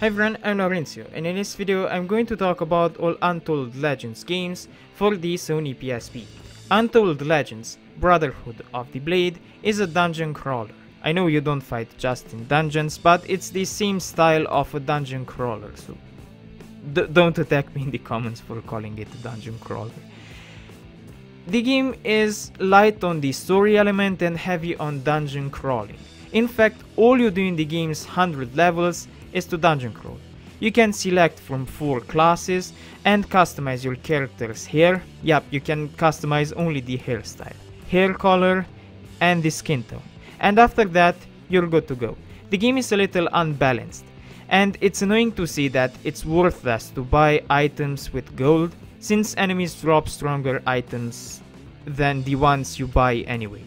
Hi everyone, I'm Laurencio, and in this video I'm going to talk about all Untold Legends games for the Sony PSP. Untold Legends Brotherhood of the Blade is a dungeon crawler. I know you don't fight just in dungeons, but it's the same style of a dungeon crawler, so don't attack me in the comments for calling it a dungeon crawler. The game is light on the story element and heavy on dungeon crawling. In fact, all you do in the game's 100 levels is to dungeon crawl. You can select from 4 classes and customize your character's hair. Yep, you can customize only the hairstyle, hair color and the skin tone. And after that, you're good to go. The game is a little unbalanced, and it's annoying to see that it's worthless to buy items with gold, since enemies drop stronger items than the ones you buy anyway.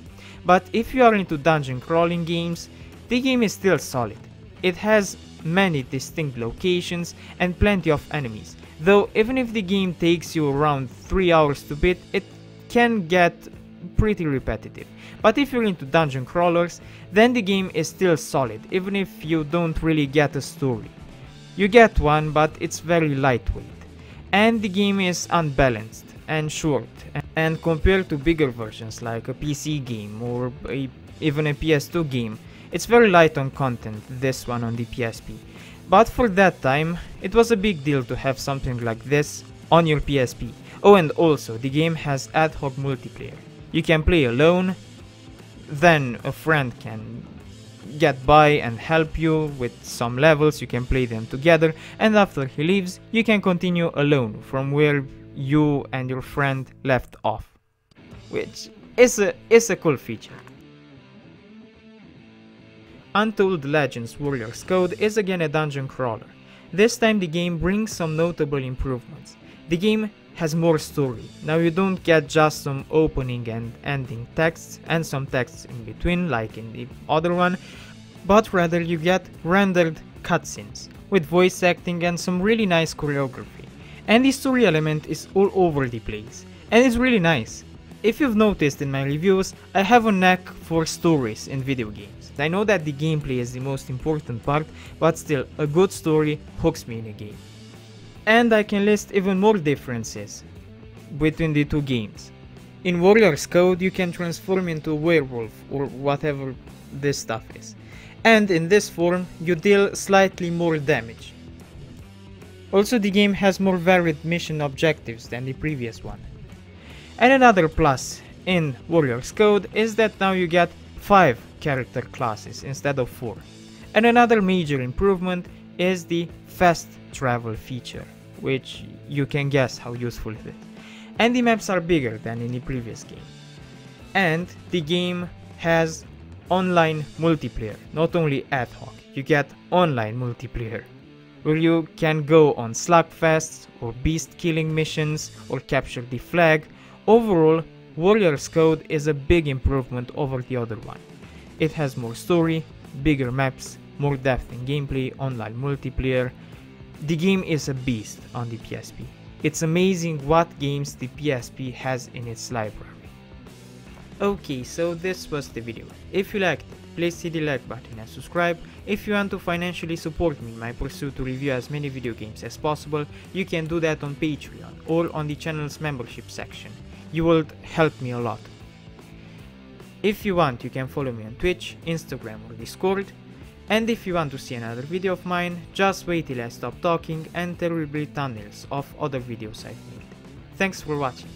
But if you are into dungeon crawling games, the game is still solid. It has many distinct locations and plenty of enemies, though even if the game takes you around 3 hours to beat, it can get pretty repetitive. But if you're into dungeon crawlers, then the game is still solid, even if you don't really get a story. You get one, but it's very lightweight. And the game is unbalanced and short, and compared to bigger versions like a PC game or even a PS2 game, it's very light on content, this one on the PSP. But for that time, it was a big deal to have something like this on your PSP. Oh, and also, the game has ad hoc multiplayer. You can play alone, then a friend can get by and help you with some levels, you can play them together, and after he leaves, you can continue alone from where you and your friend left off, which is a cool feature. Untold Legends Warrior's Code is again a dungeon crawler. This time the game brings some notable improvements. The game has more story. Now you don't get just some opening and ending texts and some texts in between like in the other one, but rather you get rendered cutscenes with voice acting and some really nice choreography. And the story element is all over the place, and it's really nice. If you've noticed in my reviews, I have a knack for stories in video games. I know that the gameplay is the most important part, but still, a good story hooks me in a game. And I can list even more differences between the two games. In Warrior's Code, you can transform into a werewolf or whatever this stuff is, and in this form, you deal slightly more damage. Also, the game has more varied mission objectives than the previous one. And another plus in Warrior's Code is that now you get 5 character classes instead of 4. And another major improvement is the fast travel feature, which you can guess how useful it is. And the maps are bigger than in the previous game. And the game has online multiplayer, not only ad hoc, you get online multiplayer, where you can go on slugfests or beast killing missions or capture the flag. Overall, Warrior's Code is a big improvement over the other one. It has more story, bigger maps, more depth in gameplay, online multiplayer. The game is a beast on the PSP. It's amazing what games the PSP has in its library. Okay, so this was the video. If you liked it, please hit the like button and subscribe. If you want to financially support me in my pursuit to review as many video games as possible, you can do that on Patreon or on the channel's membership section. You will help me a lot. If you want, you can follow me on Twitch, Instagram or Discord. And if you want to see another video of mine, just wait till I stop talking and there will be thumbnails of other videos I've made. Thanks for watching.